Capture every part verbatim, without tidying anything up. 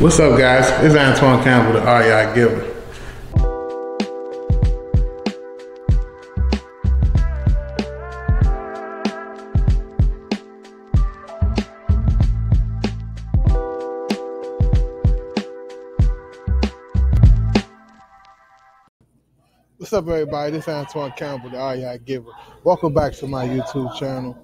What's up, guys? It's Antoine Campbell, the R E I Giver. What's up, everybody? This is Antoine Campbell, the R E I Giver. Welcome back to my YouTube channel.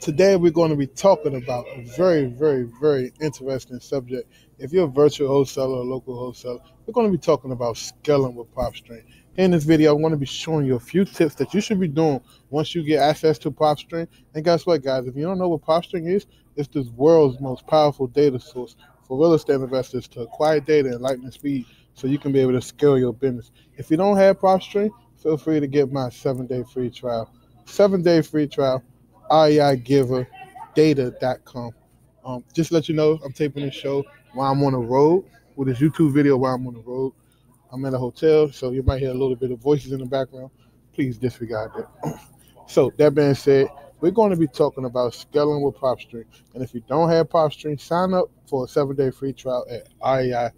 Today we're going to be talking about a very, very, very interesting subject. If you're a virtual wholesaler or local wholesaler, we're going to be talking about scaling with PropStream. In this video, I'm going to be showing you a few tips that you should be doing once you get access to PropStream. And guess what, guys? If you don't know what PropStream is, it's the world's most powerful data source for real estate investors to acquire data at lightning speed so you can be able to scale your business. If you don't have PropStream, feel free to get my seven-day free trial. Seven-day free trial. R E I Giver Data dot com. Um, just to let you know, I'm taping this show while I'm on the road with this YouTube video while I'm on the road. I'm at a hotel, so you might hear a little bit of voices in the background. Please disregard that. So that being said, we're going to be talking about scaling with PropStream. And if you don't have PropStream, sign up for a seven-day free trial at R E I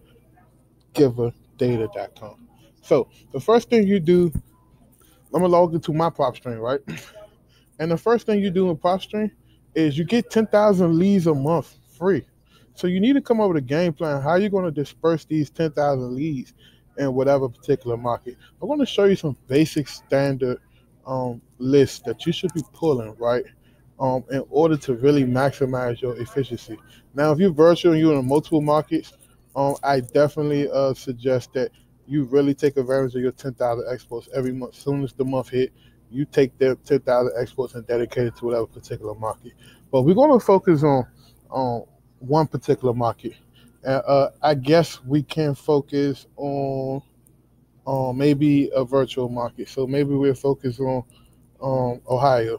Giver Data dot com. So the first thing you do, I'm going to log into my PropStream, right? And the first thing you do in PropStream is you get ten thousand leads a month free. So you need to come up with a game plan how you're going to disperse these ten thousand leads in whatever particular market. I'm going to show you some basic standard um, lists that you should be pulling, right, um, in order to really maximize your efficiency. Now, if you're virtual and you're in multiple markets, um, I definitely uh, suggest that you really take advantage of your ten thousand exports every month. As soon as the month hit, you take their ten thousand exports and dedicate it to whatever particular market. But we're going to focus on, on one particular market. And uh, I guess we can focus on, on maybe a virtual market. So maybe we'll focus on um, Ohio.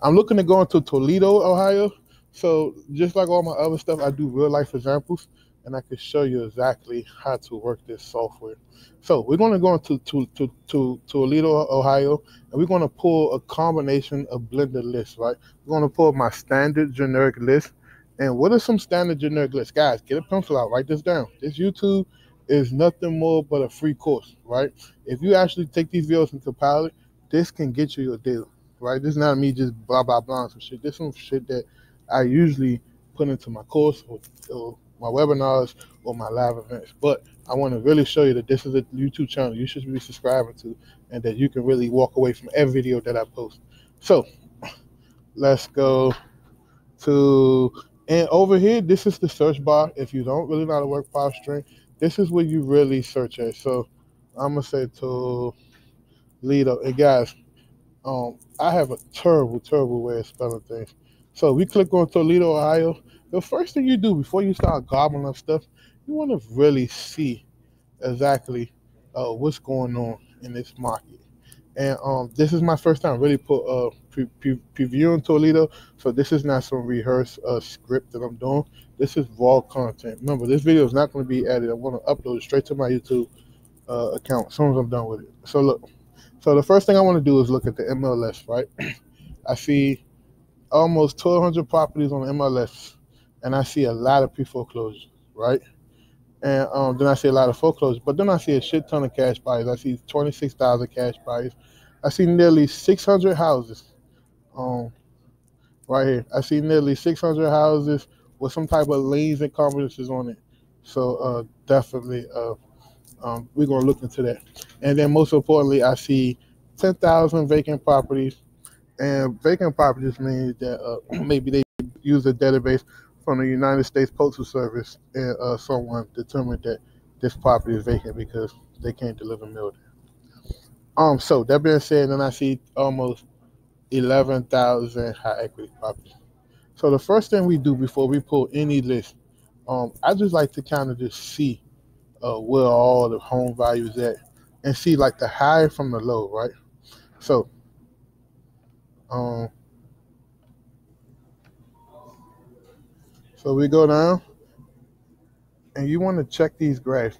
I'm looking to go into Toledo, Ohio. So just like all my other stuff, I do real life examples. And I can show you exactly how to work this software. So we're going to go into to, to, to Toledo, Ohio, and we're going to pull a combination of blended lists, right? We're going to pull my standard generic list. And what are some standard generic lists? Guys, get a pencil out, write this down. This YouTube is nothing more but a free course, right? If you actually take these videos and compile it, this can get you your deal, right? This is not me just blah, blah, blah, some shit. This is some shit that I usually put into my course or, or my webinars or my live events, but I want to really show you that this is a YouTube channel you should be subscribing to and that you can really walk away from every video that I post. So let's go to, and over here, this is the search bar. If you don't really know how to work PropStream, this is where you really search at. So I'm going to say Toledo. And guys, um, I have a terrible, terrible way of spelling things. So we click on Toledo, Ohio. The first thing you do before you start gobbling up stuff, you want to really see exactly uh, what's going on in this market. And um, this is my first time really put, uh, pre pre previewing Toledo, so this is not some rehearsed uh, script that I'm doing. This is raw content. Remember, this video is not going to be added. I want to upload it straight to my YouTube uh, account as soon as I'm done with it. So look, so the first thing I want to do is look at the M L S, right? I see almost twelve hundred properties on the M L S. And I see a lot of pre-foreclosures, right? And um, then I see a lot of foreclosures, but then I see a shit ton of cash buyers. I see twenty-six thousand cash buyers. I see nearly six hundred houses um, right here. I see nearly six hundred houses with some type of liens and conveyances on it. So uh, definitely uh, um, we're going to look into that. And then most importantly, I see ten thousand vacant properties. And vacant properties means that uh, maybe they use a database from the United States Postal Service, and uh, someone determined that this property is vacant because they can't deliver mail there. Um, so that being said, then I see almost eleven thousand high equity properties. So the first thing we do before we pull any list, um, I just like to kind of just see uh, where all the home value is at and see like the high from the low, right? So, um, So we go down, and you want to check these graphs.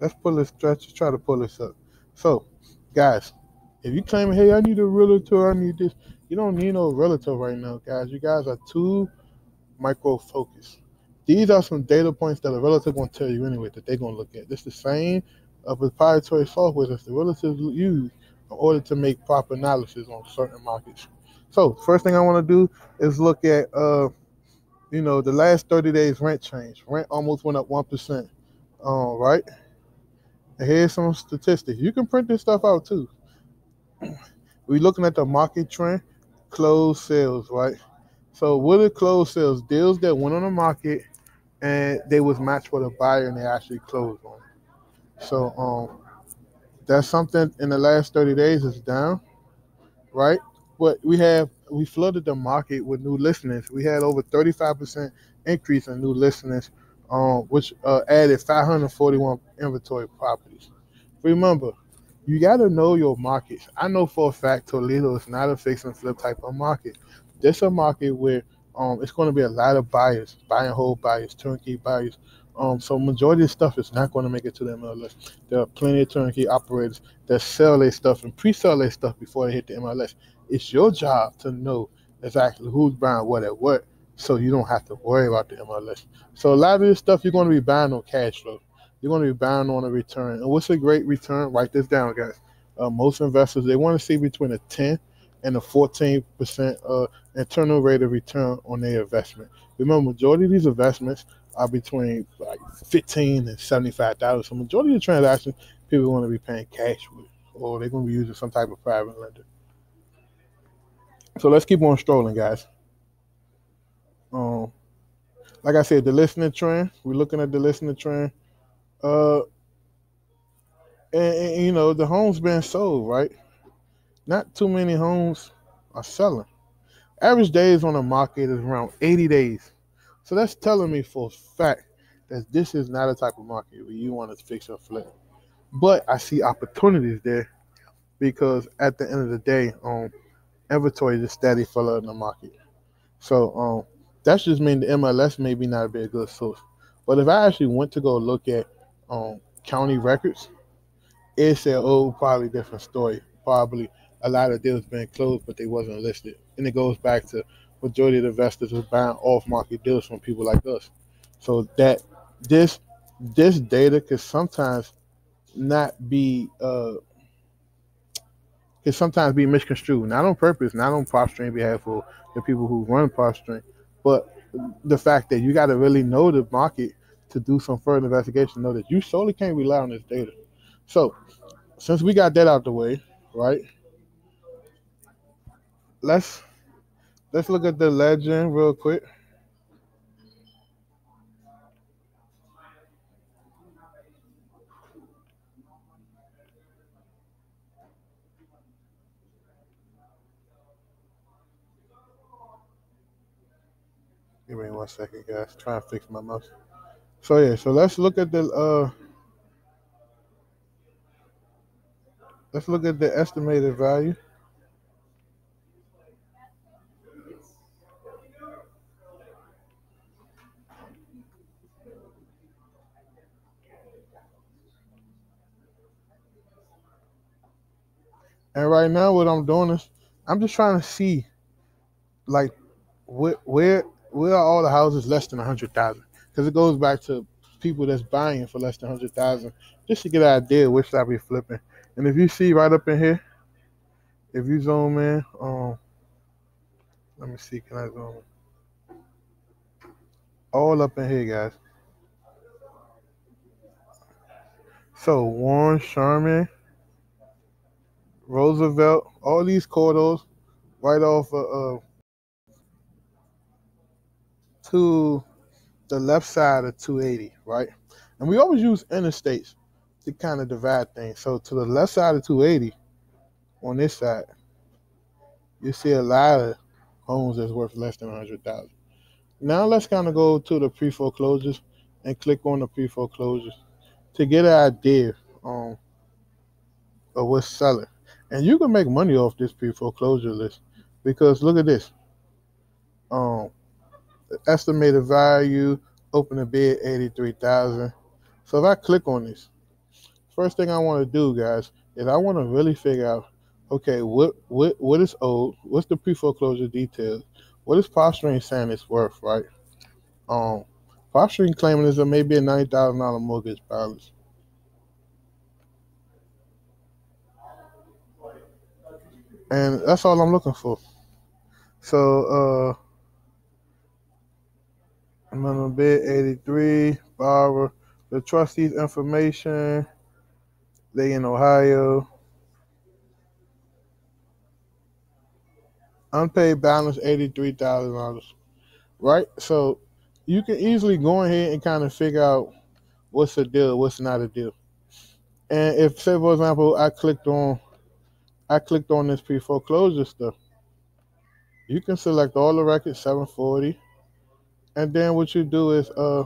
Let's pull this, let's try to pull this up. So, guys, if you claim, hey, I need a realtor, I need this, you don't need no realtor right now, guys. You guys are too micro-focused. These are some data points that a relative won't tell you anyway that they're going to look at. This is the same of proprietary software that the relatives use in order to make proper analysis on certain markets. So first thing I want to do is look at, uh, you know, the last thirty days rent change. Rent almost went up one percent, um, right? And here's some statistics. You can print this stuff out too. We're looking at the market trend, closed sales, right? So what are closed sales? Deals that went on the market and they was matched with a buyer and they actually closed on it. So um, that's something in the last thirty days is down, right? But we have, we flooded the market with new listeners. We had over thirty-five percent increase in new listeners, um, which uh, added five hundred forty-one inventory properties. Remember, you got to know your markets. I know for a fact Toledo is not a fix and flip type of market. This is a market where um, it's going to be a lot of buyers, buy and hold buyers, turnkey buyers. Um, so majority of stuff is not going to make it to the M L S. There are plenty of turnkey operators that sell their stuff and pre-sell their stuff before they hit the M L S. It's your job to know exactly who's buying what at what, so you don't have to worry about the M L S. So a lot of this stuff you're going to be buying on cash flow. You're going to be buying on a return. And what's a great return? Write this down, guys. Uh, most investors, they want to see between a ten and a fourteen percent uh, internal rate of return on their investment. Remember, majority of these investments are between like fifteen and seventy-five thousand dollars. So majority of the transactions, people want to be paying cash with, or they're going to be using some type of private lender. So let's keep on strolling, guys. Um, like I said, the listener trend, we're looking at the listener trend. Uh, and, and, you know, the homes being sold, right? Not too many homes are selling. Average days on the market is around eighty days. So that's telling me for a fact that this is not a type of market where you want to fix or flip. But I see opportunities there because at the end of the day, um, inventory is steady full in the market. So um, that just means the M L S may be not be a good source. But if I actually went to go look at um, county records, it's a oh, probably different story. Probably a lot of deals been closed, but they wasn't listed. And it goes back to majority of the investors are buying off-market deals from people like us. So that this this data could sometimes not be uh, can sometimes be misconstrued, not on purpose, not on PropStream behalf of the people who run PropStream, but the fact that you got to really know the market to do some further investigation. Know that you solely can't rely on this data. So since we got that out the way, right? Let's let's look at the legend real quick. Give me one second, guys. Try and fix my mouse. So yeah, so let's look at the uh let's look at the estimated value. And right now what I'm doing is I'm just trying to see like where where where are all the houses less than one hundred thousand? Because it goes back to people that's buying for less than one hundred thousand, just to get an idea which should I be flipping. And if you see right up in here, if you zoom in, um, let me see, can I zoom in? All up in here, guys. So Warren, Sherman, Roosevelt, all these corridors right off of uh, to the left side of two eighty, right? And we always use interstates to kind of divide things. So to the left side of two eighty, on this side, you see a lot of homes that's worth less than one hundred thousand. Now let's kind of go to the pre-foreclosures and click on the pre-foreclosures to get an idea um, of what's selling. And you can make money off this pre-foreclosure list because look at this. Um, estimated value, open a bid, eighty-three thousand. So if I click on this, first thing I want to do, guys, is I want to really figure out, okay, what what what is owed? What's the pre-foreclosure details? What is PropStream saying it's worth, right? Um, Fostering claimant is a maybe a nine thousand dollars mortgage balance. And that's all I'm looking for. So, uh, minimum bid eighty-three, borrower, the trustee's information, they in Ohio. Unpaid balance eighty-three thousand dollars, right? So you can easily go in here and kind of figure out what's a deal, what's not a deal. And if, say, for example, I clicked on, I clicked on this pre-foreclosure stuff, you can select all the records, seven forty, and then what you do is uh,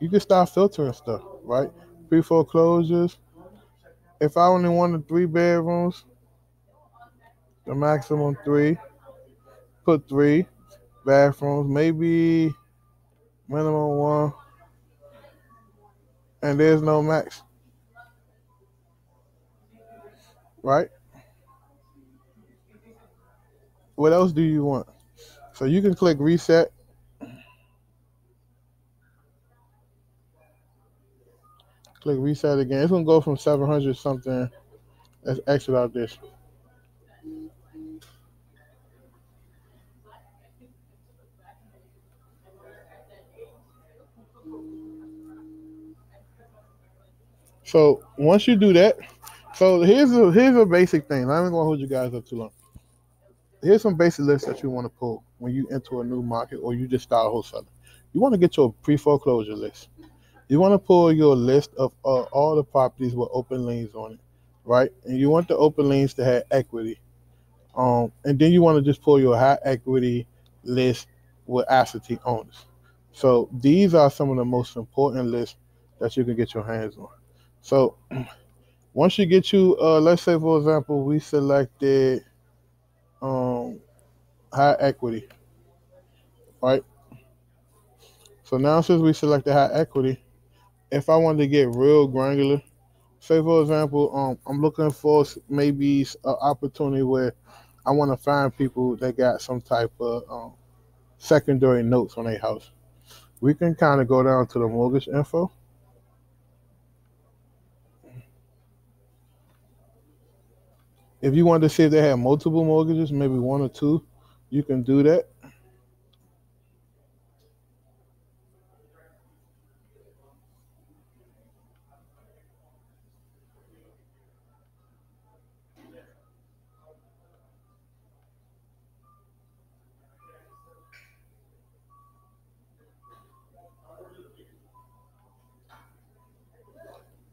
you can start filtering stuff, right? Pre-foreclosures. If I only wanted three bedrooms, the maximum three, put three bathrooms, maybe minimum one, and there's no max, right? What else do you want? So you can click reset. Click reset again. It's going to go from seven hundred something. Let's exit out this. So once you do that, so here's a, here's a basic thing. I ain't going to hold you guys up too long. Here's some basic lists that you want to pull when you enter a new market or you just start wholesaling. You want to get your pre-foreclosure list. You want to pull your list of uh, all the properties with open liens on it, right? And you want the open liens to have equity. Um, and then you want to just pull your high equity list with absentee owners. So these are some of the most important lists that you can get your hands on. So once you get you, uh, let's say, for example, we selected Um, high equity, right? So now since we selected high equity, if I wanted to get real granular, say for example, um, I'm looking for maybe an opportunity where I want to find people that got some type of um, secondary notes on their house. We can kind of go down to the mortgage info. If you wanted to see if they had multiple mortgages, maybe one or two, you can do that.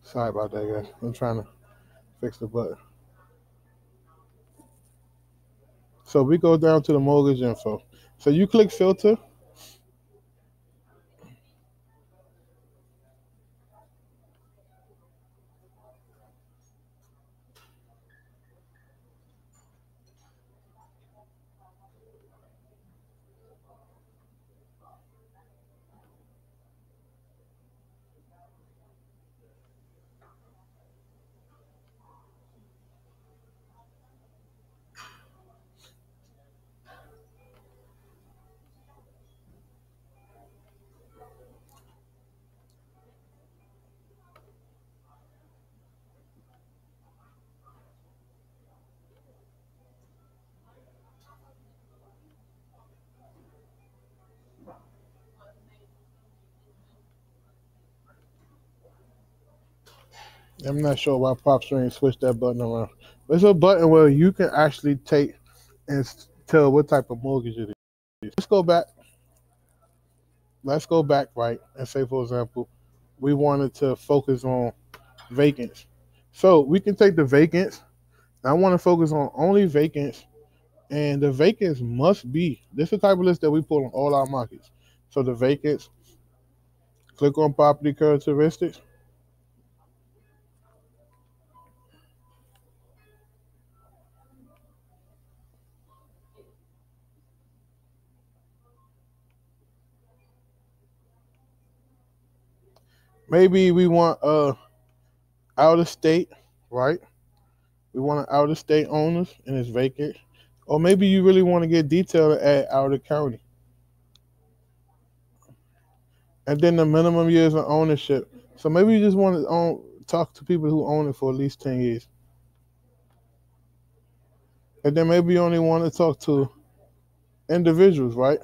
Sorry about that, guys. I'm trying to fix the button. So we go down to the mortgage info. So you click filter. I'm not sure why PropStream switched that button around. But it's a button where you can actually take and tell what type of mortgage it is. Let's go back. Let's go back, right? And say, for example, we wanted to focus on vacants. So we can take the vacants. I want to focus on only vacants. And the vacants must be, this is the type of list that we pull on all our markets. So the vacants, click on property characteristics. Maybe we want uh, out-of-state, right? We want an out-of-state owners and it's vacant. Or maybe you really want to get detailed at out-of-county. and then the minimum years of ownership. So maybe you just want to own, talk to people who own it for at least ten years, and then maybe you only want to talk to individuals, right?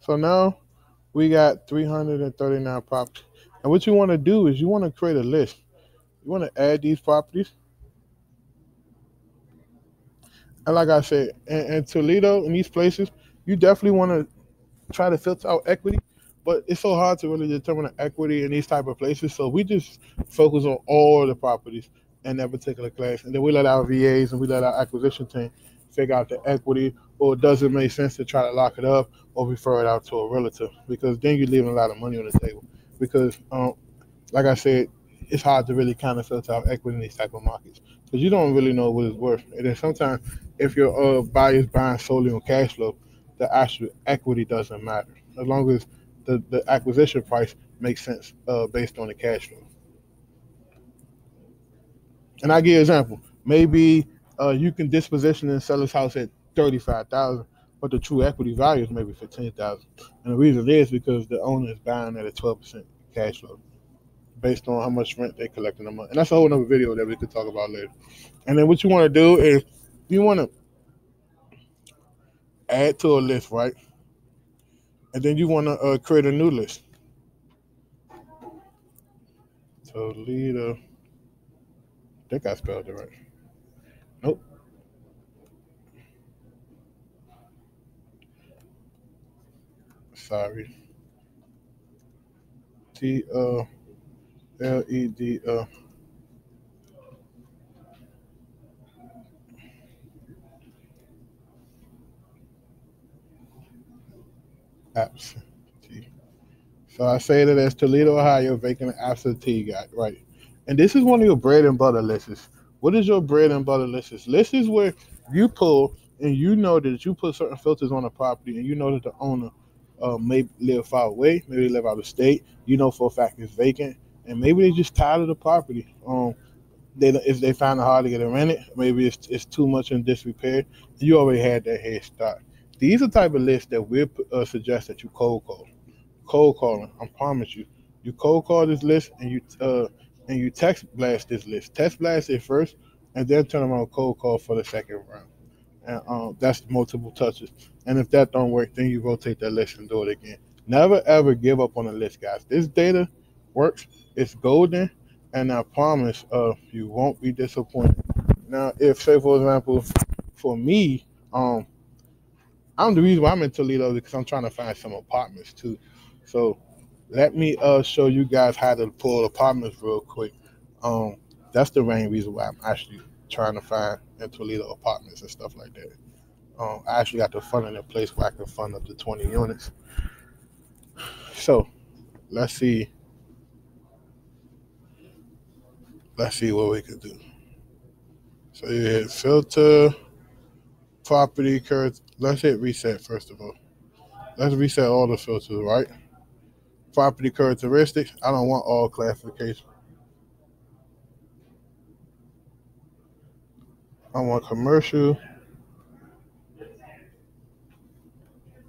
So now we got three hundred thirty-nine properties. And what you want to do is you want to create a list. You want to add these properties. And like I said, in, in Toledo, in these places, you definitely want to try to filter out equity. But it's so hard to really determine the equity in these type of places. So we just focus on all the properties in that particular class. And then we let our V As and we let our acquisition team figure out the equity, or does it make sense to try to lock it up or refer it out to a relative, because then you're leaving a lot of money on the table. Because, um, like I said, it's hard to really kind of filter out equity in these type of markets because you don't really know what it's worth. And then sometimes if your uh, buyer's buying solely on cash flow, the actual equity doesn't matter as long as the, the acquisition price makes sense uh, based on the cash flow. And I'll give you an example. Maybe uh, you can disposition and sell this house at thirty-five thousand, but the true equity value is maybe fifteen thousand. And the reason is because the owner is buying at a twelve percent cash flow based on how much rent they collect in a month. And that's a whole other video that we could talk about later. And then what you want to do is you want to add to a list, right? And then you want to uh, create a new list. Toledo. I think I spelled it right. Nope. Sorry. T O L E D O. Absentee. So I say that as Toledo, Ohio, vacant absentee guy, right? And this is one of your bread and butter lists. What is your bread and butter lists? Lists is where you pull and you know that you put certain filters on a property and you know that the owner Uh, may live far away, maybe live out of state. You know for a fact it's vacant, and maybe they're just tired of the property. Um, they if they find it hard to get it rented, maybe it's it's too much in disrepair. You already had that head start. These are the type of lists that we uh, suggest that you cold call, cold calling. I promise you, you cold call this list and you uh and you text blast this list. Text blast it first, and then turn them on cold call for the second round. And um, that's multiple touches. And if that don't work, then you rotate that list and do it again. Never, ever give up on the list, guys. This data works. It's golden. And I promise uh, you won't be disappointed. Now, if, say, for example, for me, um, I'm the reason why I'm in Toledo because I'm trying to find some apartments, too. So let me uh, show you guys how to pull apartments real quick. Um, that's the main reason why I'm actually trying to find in Toledo apartments and stuff like that. Um, I actually got the funding in place where I can fund up to twenty units. So let's see. Let's see what we can do. So you hit filter, property, current. Let's hit reset first of all. Let's reset all the filters, right? Property characteristics. I don't want all classifications. I want commercial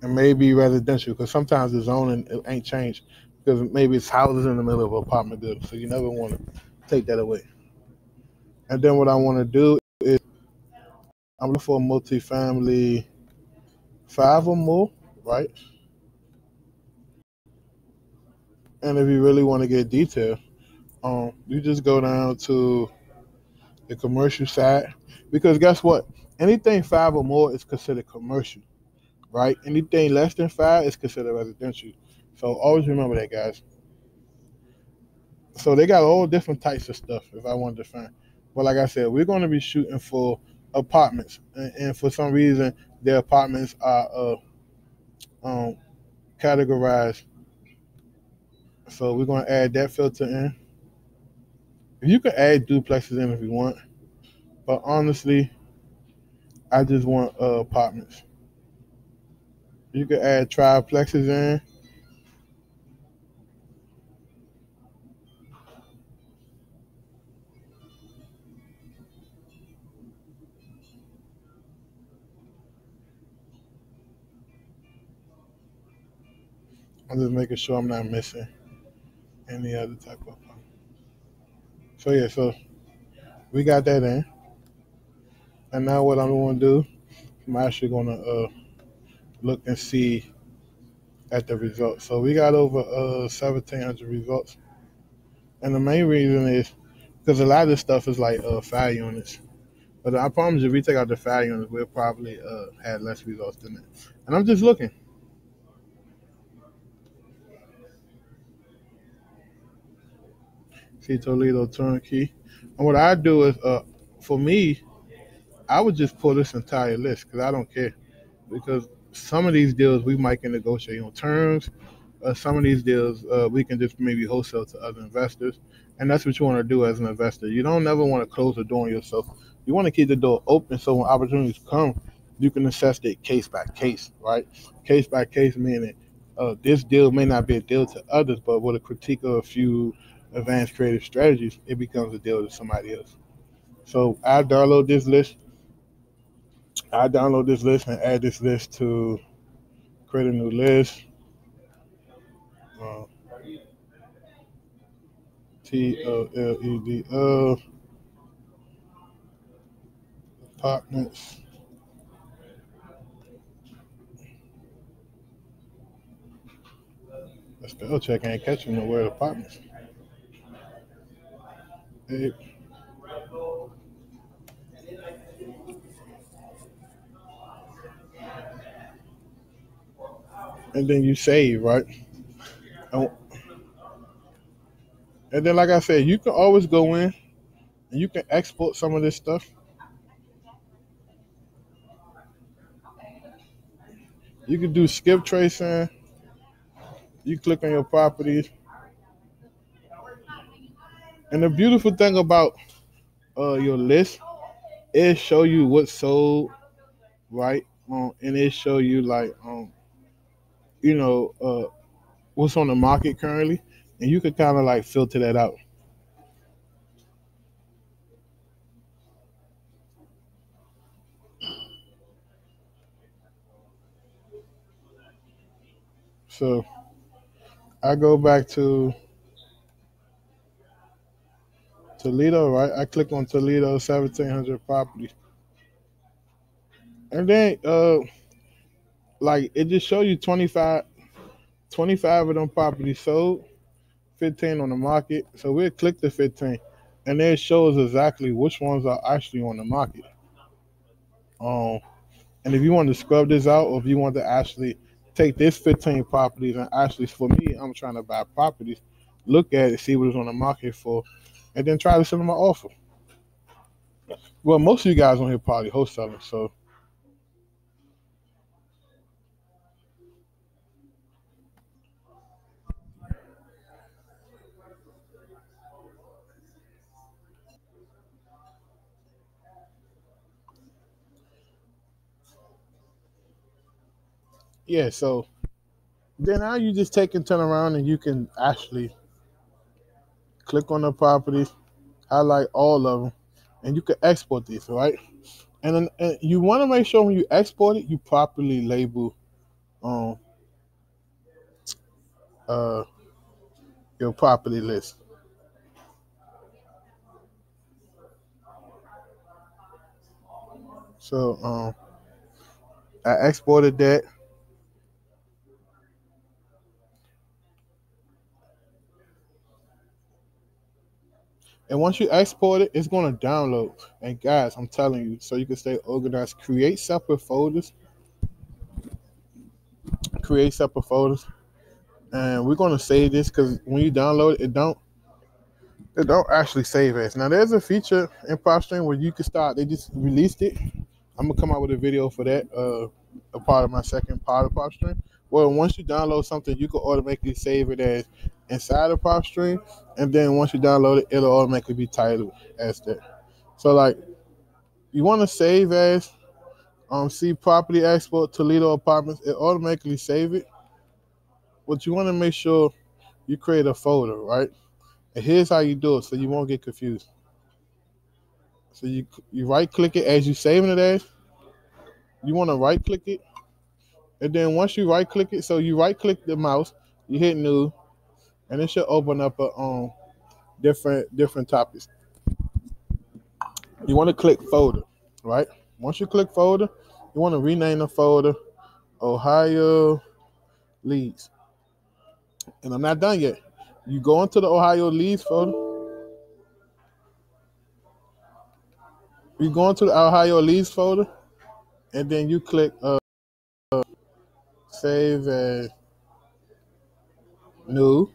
and maybe residential, because sometimes the zoning it ain't changed because maybe it's houses in the middle of an apartment building, so you never want to take that away. And then what I want to do is I'm looking for a multifamily, five or more, right? And if you really want to get detailed, um, you just go down to the commercial side, because guess what? Anything five or more is considered commercial, right? Anything less than five is considered residential. So always remember that, guys. So they got all different types of stuff if I wanted to find. But like I said, we're going to be shooting for apartments. And, and for some reason, their apartments are uh, um, categorized. So we're going to add that filter in. You can add duplexes in if you want, but honestly, I just want uh, apartments. You can add triplexes in. I'm just making sure I'm not missing any other type of problem. So yeah, so we got that in. And now what I'm going to do, I'm actually going to uh, look and see at the results. So we got over uh, seventeen hundred results. And the main reason is because a lot of this stuff is like uh, fire units. But I promise you, if we take out the fire units, we'll probably uh, have less results than that. And I'm just looking. See Toledo Turnkey. And what I do is, uh, for me, I would just pull this entire list because I don't care. Because some of these deals we might can negotiate on terms. Uh, some of these deals uh, we can just maybe wholesale to other investors. And that's what you want to do as an investor. You don't never want to close the door on yourself. You want to keep the door open so when opportunities come, you can assess it case by case, right? Case by case meaning uh, this deal may not be a deal to others, but with a critique of a few advanced creative strategies, it becomes a deal to somebody else. So I download this list. I download this list and add this list to create a new list. Uh, T O L E D O apartments. The spell check ain't catching the word apartments. Hey. And then you save, right? And, and then, like I said, you can always go in and you can export some of this stuff. You can do skip tracing. You click on your properties. And the beautiful thing about uh, your list is show you what's sold, right? Um, and it show you like, um, you know, uh, what's on the market currently. And you can kind of like filter that out. So I go back to Toledo, right? I click on Toledo, seventeen hundred properties. And then, uh, like, it just shows you twenty-five, twenty-five of them properties sold, fifteen on the market. So we'll click the fifteen, and then it shows exactly which ones are actually on the market. Um, and if you want to scrub this out, or if you want to actually take this fifteen properties and actually, for me, I'm trying to buy properties, look at it, see what it's on the market for, and then try to send them an offer. Well, most of you guys on here probably wholesaling, so. Yeah, so then now you just take and turn around and you can actually click on the properties, highlight all of them, and you can export these, right? And then and you want to make sure when you export it, you properly label um, uh, your property list. So um, I exported that. And once you export it, it's going to download. And guys, I'm telling you, so you can stay organized. Create separate folders. Create separate folders. And we're going to save this because when you download it, it don't, it don't actually save as. Now, there's a feature in PropStream where you can start. They just released it. I'm going to come out with a video for that, uh, a part of my second part of PropStream. Well, once you download something, you can automatically save it as inside of PropStream, and then once you download it, it'll automatically be titled as that. So, like, you want to save as, um, see property export Toledo apartments. It automatically save it. But you want to make sure you create a folder, right? And here's how you do it, so you won't get confused. So you you right click it as you saving it as. You want to right click it. And then once you right click it, so you right click the mouse you hit new, and it should open up a um different different topics. You want to click folder, right? Once you click folder, you want to rename the folder Ohio Leads. And I'm not done yet. You go into the Ohio Leads folder. You go into the Ohio Leads folder, and then you click uh, uh, save as new.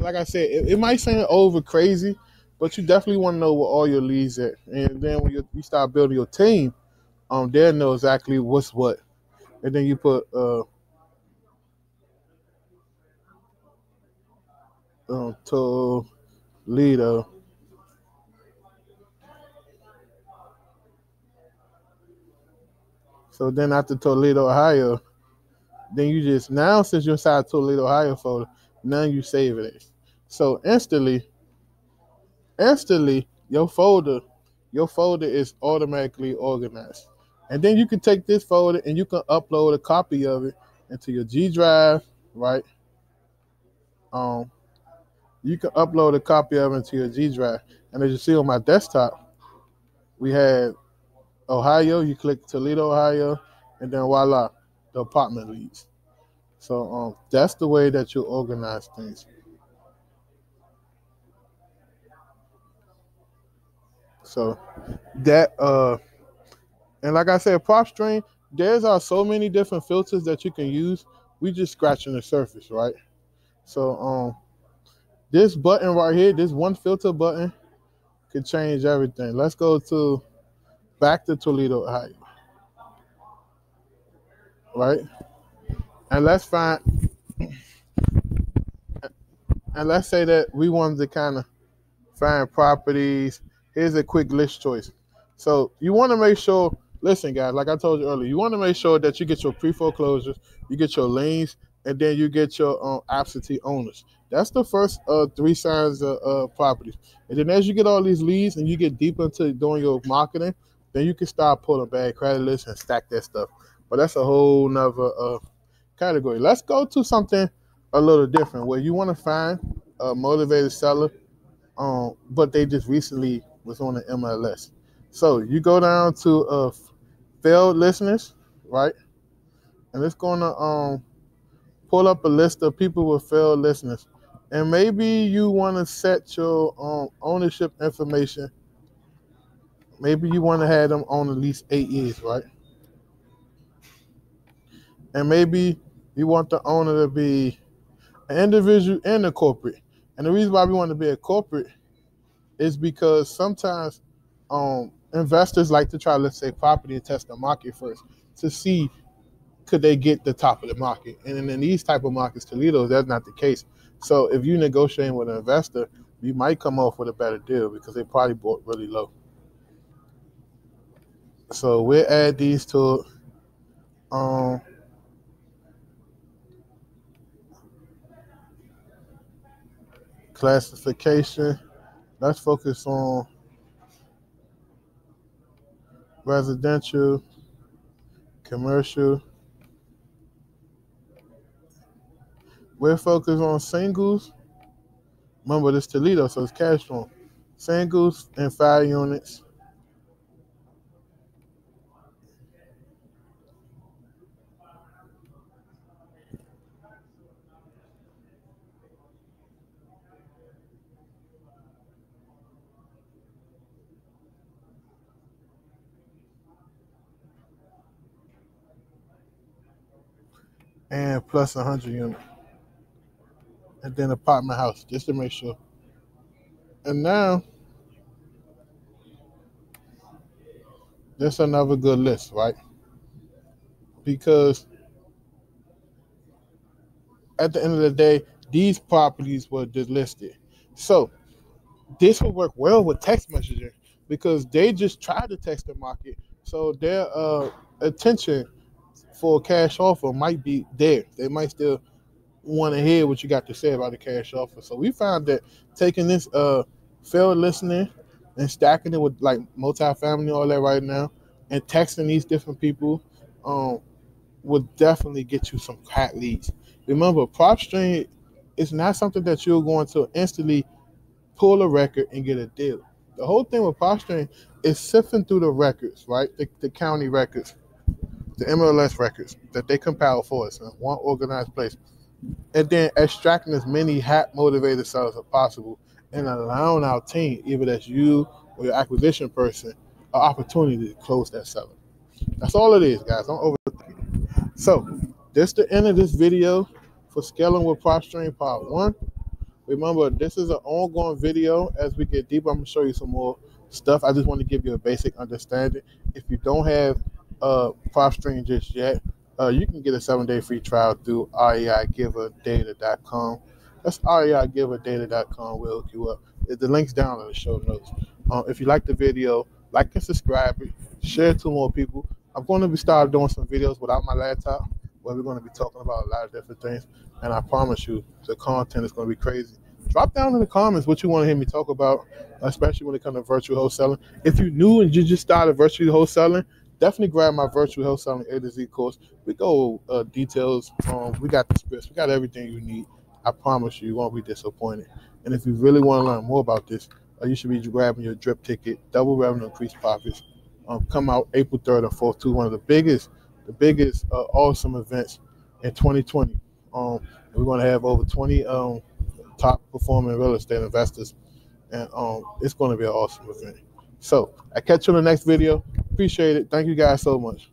Like I said, it, it might sound over crazy, but you definitely want to know where all your leads at. And then when you, you start building your team, um, they'll know exactly what's what. And then you put uh, um, Toledo. So then after Toledo, Ohio, then you just, now since you're inside Toledo, Ohio folder, now you save it. So instantly, instantly, your folder, your folder is automatically organized. And then you can take this folder and you can upload a copy of it into your G Drive, right? Um, you can upload a copy of it into your G Drive. And as you see on my desktop, we have Ohio. You click Toledo, Ohio, and then voila, the apartment leads. So um, that's the way that you organize things. So that, uh, and like I said, PropStream, there's are so many different filters that you can use. We just scratching the surface, right? So um, this button right here, this one filter button, could change everything. Let's go to back to Toledo, Ohio, right? And let's find, and let's say that we wanted to kind of find properties. Here's a quick list choice. So you want to make sure, listen, guys, like I told you earlier, you want to make sure that you get your pre-foreclosures, you get your liens, and then you get your um, absentee owners. That's the first uh, three signs of uh, properties. And then as you get all these leads and you get deeper into doing your marketing, then you can start pulling bad credit lists and stack that stuff. But that's a whole nother uh, category. Let's go to something a little different where you want to find a motivated seller, um, but they just recently was on the M L S. So you go down to uh, failed listeners, right? And it's going to um, pull up a list of people with failed listeners. And maybe you want to set your um, ownership information. Maybe you want to have them on at least eight years, right? And maybe you want the owner to be an individual and a corporate. And the reason why we want to be a corporate is because sometimes um, investors like to try, let's say, property and test the market first to see could they get the top of the market. And in, in these type of markets, Toledo, that's not the case. So if you're negotiating with an investor, you might come off with a better deal because they probably bought really low. So we'll add these to um, classification. Let's focus on residential, commercial. We're focused on singles. Remember, this Toledo, so it's cash form. Singles and five units. And plus one hundred units. And then apartment house, just to make sure. And now, that's another good list, right? Because at the end of the day, these properties were delisted. So this will work well with text messaging because they just try to text the market. So their uh, attention for a cash offer might be there. They might still want to hear what you got to say about the cash offer. So we found that taking this uh, failed listening and stacking it with like multifamily, all that right now, and texting these different people um, would definitely get you some hot leads. Remember, PropStream is not something that you're going to instantly pull a record and get a deal. The whole thing with PropStream is sifting through the records, right? The, the county records, the M L S records that they compile for us in one organized place, and then extracting as many hat-motivated sellers as possible and allowing our team, either that's you or your acquisition person, an opportunity to close that seller. That's all it is, guys. Don't overthink it. So this is the end of this video for Scaling with PropStream Part One. Remember, this is an ongoing video. As we get deeper, I'm gonna show you some more stuff. I just want to give you a basic understanding. If you don't have uh, PropStream just yet, uh, you can get a seven-day free trial through R E I giver data dot com. That's R E I giver data dot com. We'll hook you up. The link's down in the show notes. Um, if you like the video, like and subscribe, share it to more people. I'm going to be starting doing some videos without my laptop, where we're going to be talking about a lot of different things. And I promise you, the content is going to be crazy. Drop down in the comments what you want to hear me talk about, especially when it comes to virtual wholesaling. If you're new and you just started virtual wholesaling, definitely grab my virtual wholesaling A to Z course. We go uh, details. Um, we got the scripts. We got everything you need. I promise you, you won't be disappointed. And if you really want to learn more about this, uh, you should be grabbing your drip ticket, Double Revenue Increased Profits. Um, come out April third or fourth to one of the biggest, the biggest uh, awesome events in twenty twenty. Um, we're going to have over twenty um, top performing real estate investors, and um, it's going to be an awesome event. So I catch you in the next video. Appreciate it. Thank you guys so much.